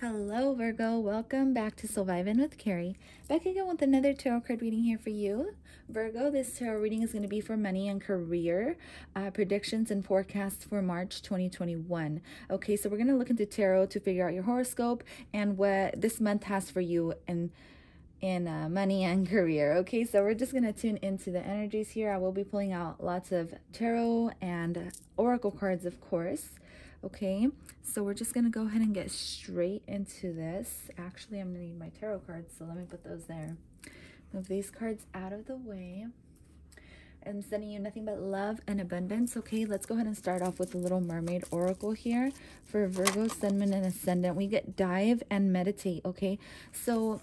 Hello Virgo, welcome back to Surviving with Carrie. Back again with another tarot card reading here for you. Virgo, this tarot reading is going to be for money and career, predictions and forecasts for March 2021. Okay, so we're going to look into tarot to figure out your horoscope and what this month has for you in money and career. Okay, so we're just going to tune into the energies here. I will be pulling out lots of tarot and oracle cards, of course. Okay, so we're just going to go ahead and get straight into this. Actually, I'm going to need my tarot cards, so let me put those there. Move these cards out of the way. I'm sending you nothing but love and abundance. Okay, let's go ahead and start off with the Little Mermaid Oracle here for Virgo, Sun, Moon, and Ascendant. We get dive and meditate, okay? So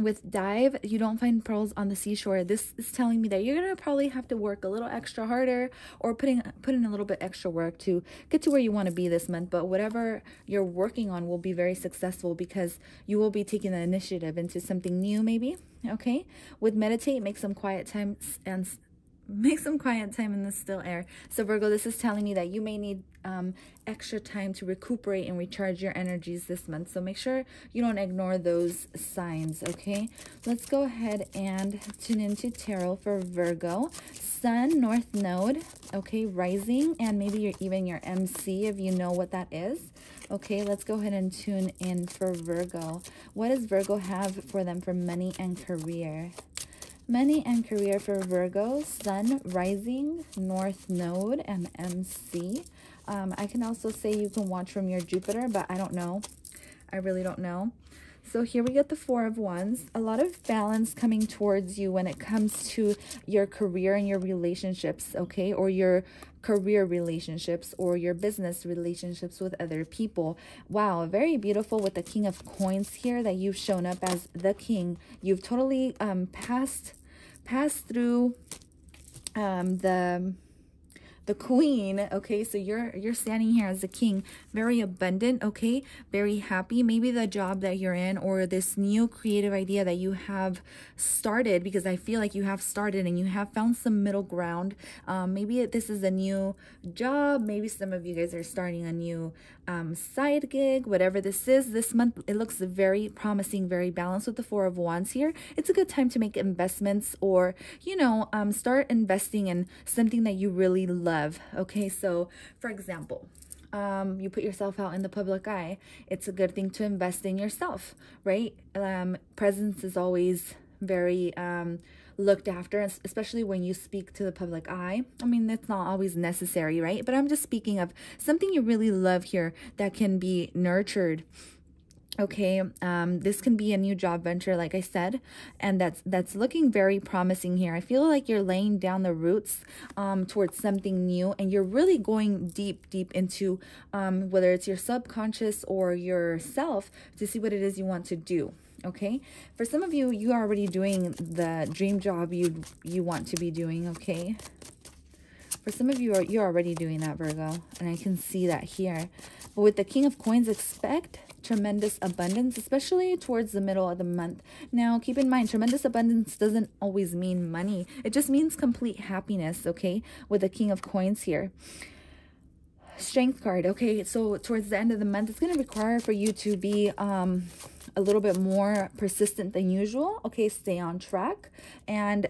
with dive, you don't find pearls on the seashore. This is telling me that you're gonna probably have to work a little extra harder or put in a little bit extra work to get to where you want to be this month, but whatever you're working on will be very successful because you will be taking the initiative into something new, maybe. Okay, with meditate, make some quiet time in the still air. So Virgo, this is telling you that you may need extra time to recuperate and recharge your energies this month. So make sure you don't ignore those signs, okay? Let's go ahead and tune into tarot for Virgo. Sun, North Node, okay, rising, and maybe you're even your MC if you know what that is. Okay, let's go ahead and tune in for Virgo. What does Virgo have for them for money and career? Money and career for Virgo, Sun, rising, North Node, and MC. I can also say you can watch from your Jupiter, but I don't know. I really don't know. So here we get the Four of Wands. A lot of balance coming towards you when it comes to your career and your relationships, okay? Or your career relationships or your business relationships with other people. Wow, very beautiful with the King of Coins here that you've shown up as the King. You've totally passed through the Queen, okay? So you're standing here as the King, very abundant, okay? Very happy. Maybe the job that you're in or this new creative idea that you have started, because I feel like you have started and you have found some middle ground. Maybe this is a new job. Maybe some of you guys are starting a new side gig, whatever this is. This month, it looks very promising, very balanced with the Four of Wands here. It's a good time to make investments or, you know, start investing in something that you really love. Okay, so for example, you put yourself out in the public eye. It's a good thing to invest in yourself, right? Presence is always very looked after, especially when you speak to the public eye. I mean, that's not always necessary, right? But I'm just speaking of something you really love here that can be nurtured. Okay, this can be a new job venture, like I said, and that's looking very promising here. I feel like you're laying down the roots towards something new, and you're really going deep into whether it's your subconscious or yourself to see what it is you want to do. Okay, for some of you, you are already doing the dream job you want to be doing. Okay, for some of you, you're already doing that, Virgo, and I can see that here. But with the King of Coins, expect tremendous abundance, especially towards the middle of the month. Now, keep in mind, tremendous abundance doesn't always mean money. It just means complete happiness, okay, with the King of Coins here. Strength card, okay, so towards the end of the month, it's going to require for you to be a little bit more persistent than usual, okay? Stay on track, and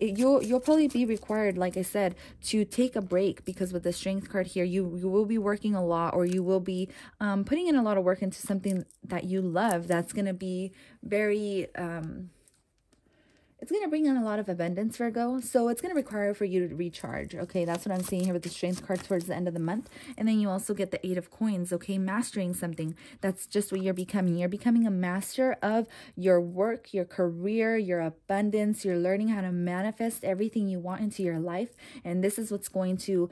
you'll probably be required, like I said, to take a break, because with the Strength card here, you will be working a lot, or you will be putting in a lot of work into something that you love. That's going to be very it's going to bring in a lot of abundance, Virgo. So it's going to require for you to recharge. Okay, that's what I'm seeing here with the Strength card towards the end of the month. And then you also get the Eight of Coins, okay? Mastering something. That's just what you're becoming. You're becoming a master of your work, your career, your abundance. You're learning how to manifest everything you want into your life. And this is what's going to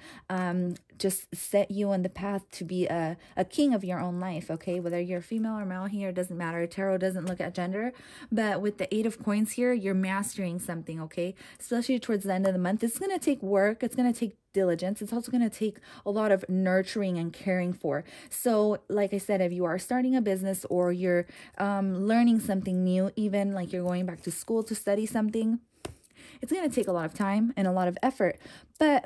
just set you on the path to be a king of your own life, okay? Whether you're female or male here, it doesn't matter. Tarot doesn't look at gender. But with the Eight of Coins here, you're mastering something, okay? Especially towards the end of the month. It's going to take work. It's going to take diligence. It's also going to take a lot of nurturing and caring for. So like I said, if you are starting a business or you're learning something new, even like you're going back to school to study something, it's going to take a lot of time and a lot of effort. But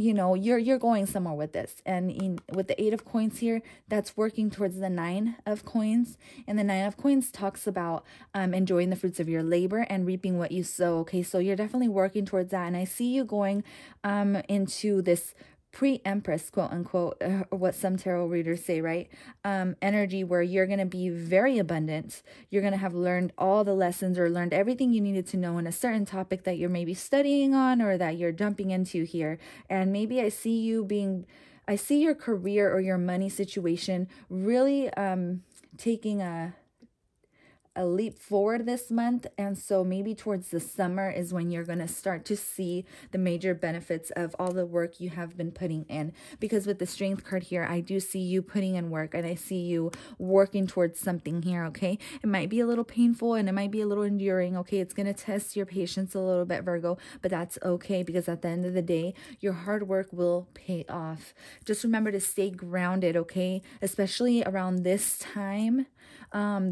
you know, you're going somewhere with this. And with the 8 of coins here, that's working towards the 9 of coins. And the 9 of coins talks about enjoying the fruits of your labor and reaping what you sow. Okay, so you're definitely working towards that. And I see you going into this pre-empress, quote unquote, or what some tarot readers say, right? Energy where you're going to be very abundant. You're going to have learned all the lessons or learned everything you needed to know in a certain topic that you're maybe studying on or that you're jumping into here. And maybe I see your career or your money situation really taking a leap forward this month. And so maybe towards the summer is when you're going to start to see the major benefits of all the work you have been putting in, because with the strength card here, I do see you putting in work and I see you working towards something here. Okay, it might be a little painful and it might be a little enduring. Okay, it's going to test your patience a little bit, Virgo, but that's okay, because at the end of the day, your hard work will pay off. Just remember to stay grounded, okay, especially around this time,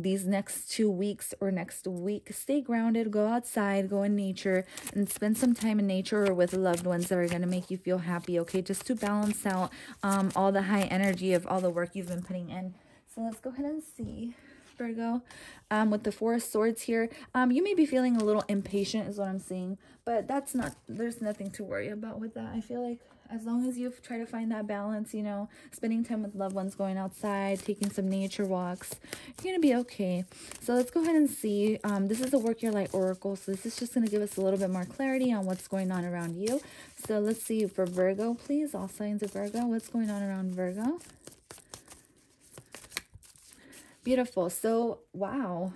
these next 2 weeks or next week. Stay grounded, go outside, go in nature, and spend some time in nature or with loved ones that are going to make you feel happy, okay, just to balance out all the high energy of all the work you've been putting in. So let's go ahead and see, Virgo, with the 4 of swords here, you may be feeling a little impatient is what I'm seeing, but that's not, there's nothing to worry about with that. I feel like as long as you try to find that balance, you know, spending time with loved ones, going outside, taking some nature walks, you're going to be okay. So let's go ahead and see. This is the Work Your Light Oracle. So this is just going to give us a little bit more clarity on what's going on around you. So let's see for Virgo, please. All signs of Virgo. What's going on around Virgo? Beautiful. So, wow.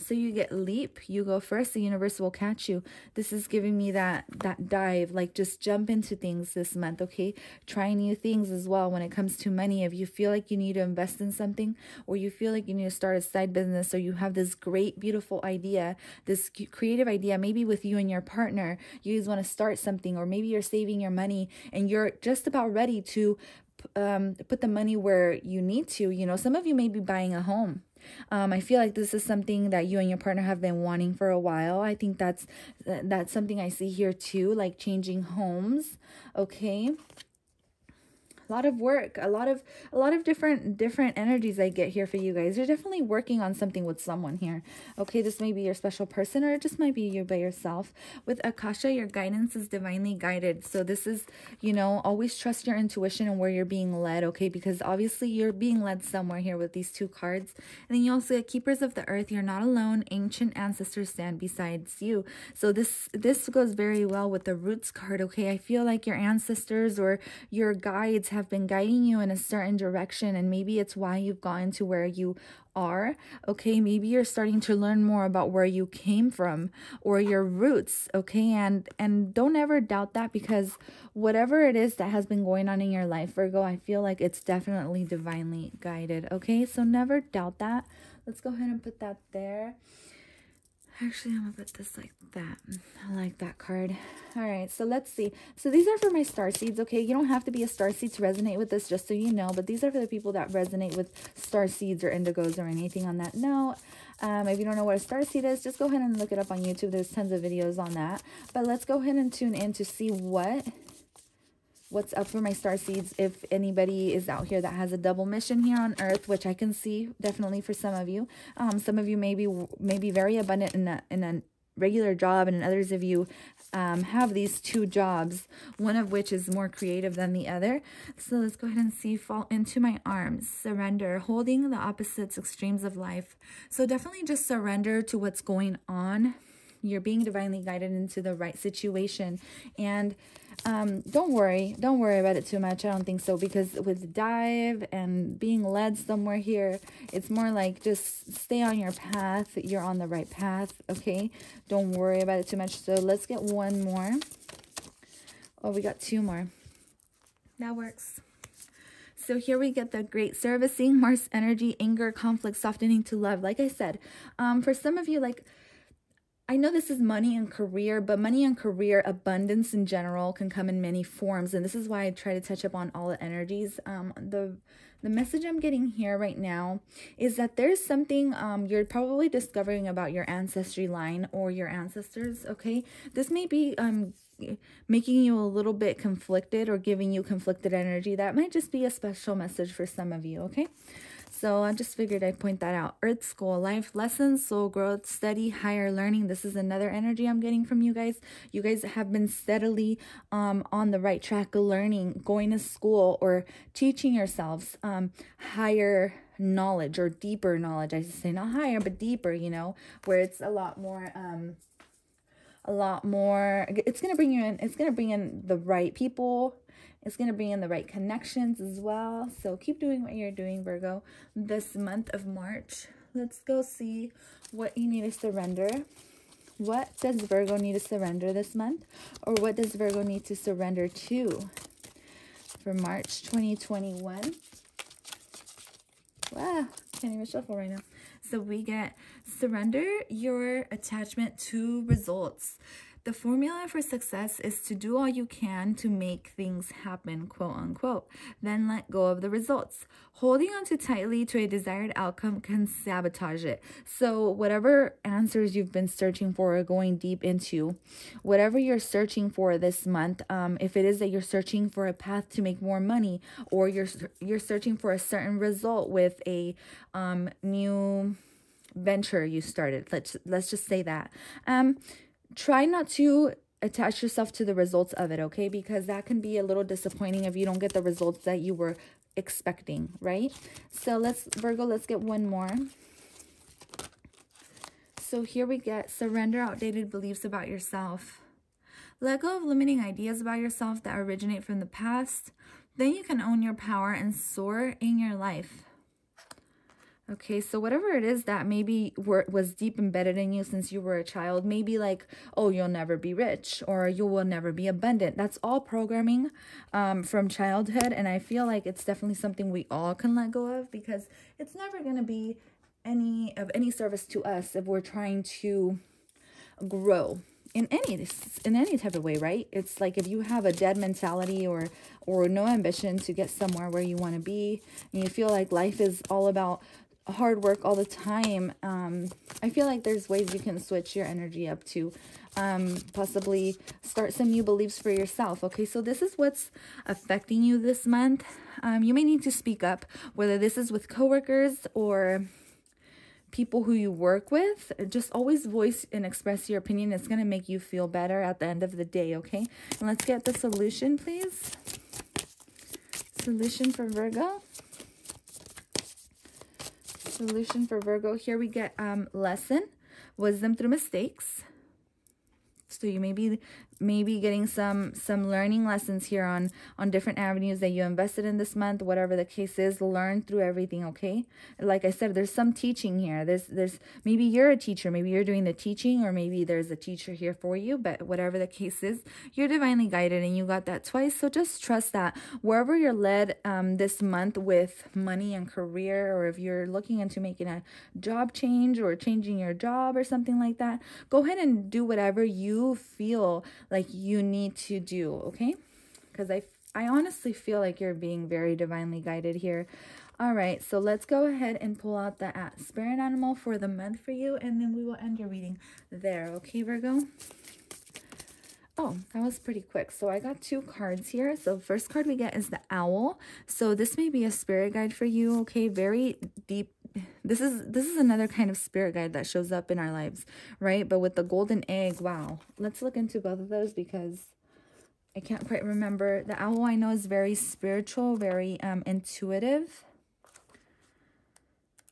So you get leap, you go first, the universe will catch you. This is giving me that dive, like just jump into things this month, okay? Try new things as well when it comes to money. If you feel like you need to invest in something, or you feel like you need to start a side business, or you have this great, beautiful idea, this creative idea, maybe with you and your partner, you guys want to start something, or maybe you're saving your money and you're just about ready to put the money where you need to, you know, some of you may be buying a home. I feel like this is something that you and your partner have been wanting for a while. I think that's something I see here too, like changing homes. Okay. A lot of work, a lot of different energies I get here for you guys. You're definitely working on something with someone here. Okay, this may be your special person, or it just might be you by yourself. With Akasha, your guidance is divinely guided. So this is, you know, always trust your intuition and where you're being led, okay? Because obviously you're being led somewhere here with these 2 cards. And then you also get keepers of the earth. You're not alone. Ancient ancestors stand besides you. So this goes very well with the roots card, okay? I feel like your ancestors or your guides have been guiding you in a certain direction, and maybe it's why you've gotten to where you are. Okay, maybe you're starting to learn more about where you came from or your roots, okay? And don't ever doubt that, because whatever it is that has been going on in your life, Virgo, I feel like it's definitely divinely guided, okay? So never doubt that. Let's go ahead and put that there. Actually, I'm going to put this like that. I like that card. All right, so let's see. So these are for my starseeds, okay? You don't have to be a starseed to resonate with this, just so you know. But these are for the people that resonate with starseeds or indigos or anything on that note. If you don't know what a starseed is, just go ahead and look it up on YouTube. There's tons of videos on that. But let's go ahead and tune in to see what's up for my star seeds. If anybody is out here that has a double mission here on earth, which I can see definitely for some of you, some of you may be very abundant in a regular job, and others of you have these 2 jobs, one of which is more creative than the other. So let's go ahead and see. Fall into my arms, surrender, holding the opposites, extremes of life. So definitely just surrender to what's going on. You're being divinely guided into the right situation, and don't worry about it too much. I don't think so, because with dive and being led somewhere here, it's more like just stay on your path. You're on the right path, okay? Don't worry about it too much. So let's get one more. Oh, we got 2 more. That works. So here we get the great servicing, Mars energy, anger, conflict, softening to love. Like I said, for some of you, like, I know this is money and career, but money and career, abundance in general, can come in many forms. And this is why I try to touch up on all the energies. The message I'm getting here right now is that there's something you're probably discovering about your ancestry line or your ancestors, okay? This may be making you a little bit conflicted or giving you conflicted energy, that might just be a special message for some of you, okay? So I just figured I'd point that out. Earth School, life lessons, soul growth, steady, higher learning. This is another energy I'm getting from you guys. You guys have been steadily on the right track of learning, going to school, or teaching yourselves higher knowledge or deeper knowledge. I just say not higher, but deeper, you know, where it's a lot more... it's going to bring you in, it's going to bring in the right people. It's going to bring in the right connections as well. So keep doing what you're doing, Virgo, this month of March. Let's go see what you need to surrender. What does Virgo need to surrender this month? Or what does Virgo need to surrender to for March 2021? Wow, can't even shuffle right now. So we get surrender your attachment to results. The formula for success is to do all you can to make things happen, quote unquote. Then let go of the results. Holding on too tightly to a desired outcome can sabotage it. So whatever answers you've been searching for or going deep into, whatever you're searching for this month, if it is that you're searching for a path to make more money, or you're searching for a certain result with a new venture you started, let's just say that. Try not to attach yourself to the results of it, okay? Because that can be a little disappointing if you don't get the results that you were expecting, right? So let's, Virgo, let's get one more. So here we get surrender outdated beliefs about yourself. Let go of limiting ideas about yourself that originate from the past. Then you can own your power and soar in your life. Okay, so whatever it is that maybe was deep embedded in you since you were a child, maybe like, oh, you'll never be rich, or you will never be abundant. That's all programming from childhood, and I feel like it's definitely something we all can let go of, because it's never going to be any service to us if we're trying to grow in any type of way, right? It's like if you have a dead mentality or no ambition to get somewhere where you want to be, and you feel like life is all about hard work all the time, I feel like there's ways you can switch your energy up to possibly start some new beliefs for yourself. Okay, so this is what's affecting you this month. You may need to speak up, whether this is with coworkers or people who you work with. Just always voice and express your opinion. It's going to make you feel better at the end of the day, okay? And let's get the solution, please. Solution for Virgo. Solution for Virgo. Here we get lesson, wisdom through mistakes. So you may be getting some learning lessons here on different avenues that you invested in this month. Whatever the case is, learn through everything, okay? Like I said, there's some teaching here. There's maybe you're a teacher, maybe you're doing the teaching, or maybe there's a teacher here for you. But whatever the case is, you're divinely guided, and you got that twice. So just trust that wherever you're led this month with money and career, or if you're looking into making a job change or changing your job or something like that, go ahead and do whatever you feel like you need to do, okay? Because I honestly feel like you're being very divinely guided here. All right, so let's go ahead and pull out the spirit animal for the month for you, and then we will end your reading there, okay, Virgo? Oh, that was pretty quick. So I got two cards here. So first card we get is the owl. So this may be a spirit guide for you, okay? Very deep. This is another kind of spirit guide that shows up in our lives, right? But with the golden egg, wow. Let's look into both of those because I can't quite remember. The owl I know is very spiritual, very intuitive.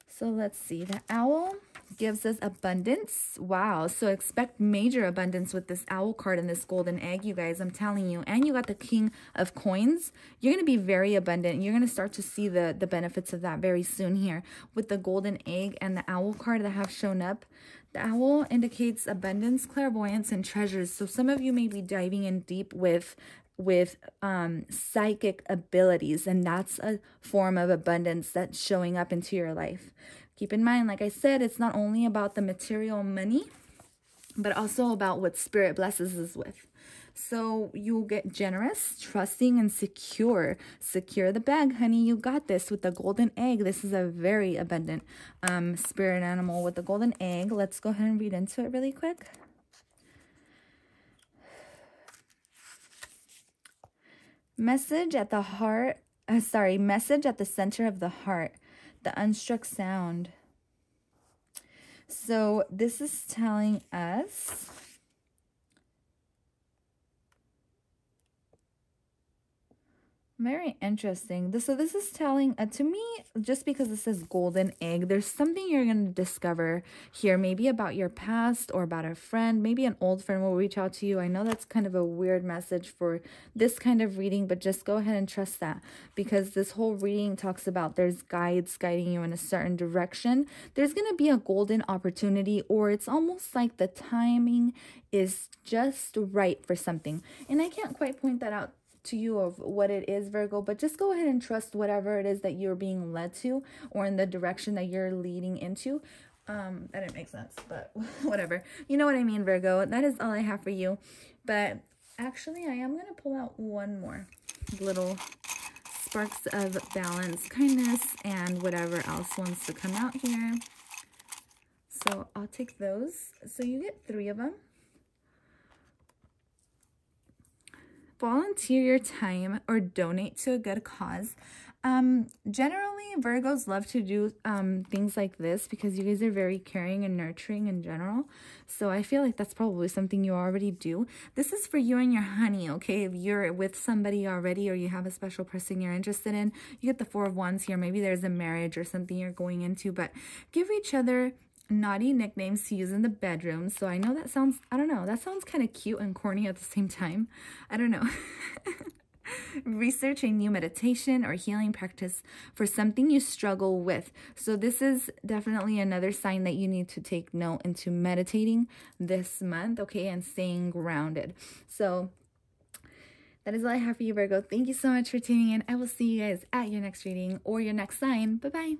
So let's see. The owl gives us abundance. Wow. So expect major abundance with this owl card and this golden egg, you guys. I'm telling you. And you got the king of coins. You're going to be very abundant. You're going to start to see the benefits of that very soon here with the golden egg and the owl card that have shown up. The owl indicates abundance, clairvoyance, and treasures. So some of you may be diving in deep with psychic abilities, and that's a form of abundance that's showing up into your life. Keep in mind, like I said, it's not only about the material money, but also about what spirit blesses us with. So you'll get generous, trusting, and secure. Secure the bag, honey. You got this with the golden egg. This is a very abundant spirit animal with the golden egg. Let's go ahead and read into it really quick. Message at the center of the heart, the unstruck sound. So this is telling us very interesting. So this is telling, to me, just because it says golden egg, there's something you're going to discover here, maybe about your past or about a friend. Maybe an old friend will reach out to you. I know that's kind of a weird message for this kind of reading, but just go ahead and trust that, because this whole reading talks about there's guides guiding you in a certain direction. There's going to be a golden opportunity, or it's almost like the timing is just right for something. And I can't quite point that out to you of what it is, Virgo, but just go ahead and trust whatever it is that you're being led to, or in the direction that you're leading into. That didn't make sense, but whatever. You know what I mean, Virgo. That is all I have for you. But actually, I am going to pull out one more little sparks of balance, kindness, and whatever else wants to come out here. So I'll take those. So you get 3 of them. Volunteer your time or donate to a good cause. Generally, Virgos love to do things like this because you guys are very caring and nurturing in general. So I feel like that's probably something you already do. This is for you and your honey, okay? If you're with somebody already, or you have a special person you're interested in, you get the 4 of wands here. Maybe there's a marriage or something you're going into, but give each other naughty nicknames to use in the bedroom. So I know that sounds, I don't know, that sounds kind of cute and corny at the same time. I don't know. Research a new meditation or healing practice for something you struggle with. So this is definitely another sign that you need to take note into meditating this month, okay, and staying grounded. So that is all I have for you, Virgo. Thank you so much for tuning in. I will see you guys at your next reading or your next sign. Bye-bye.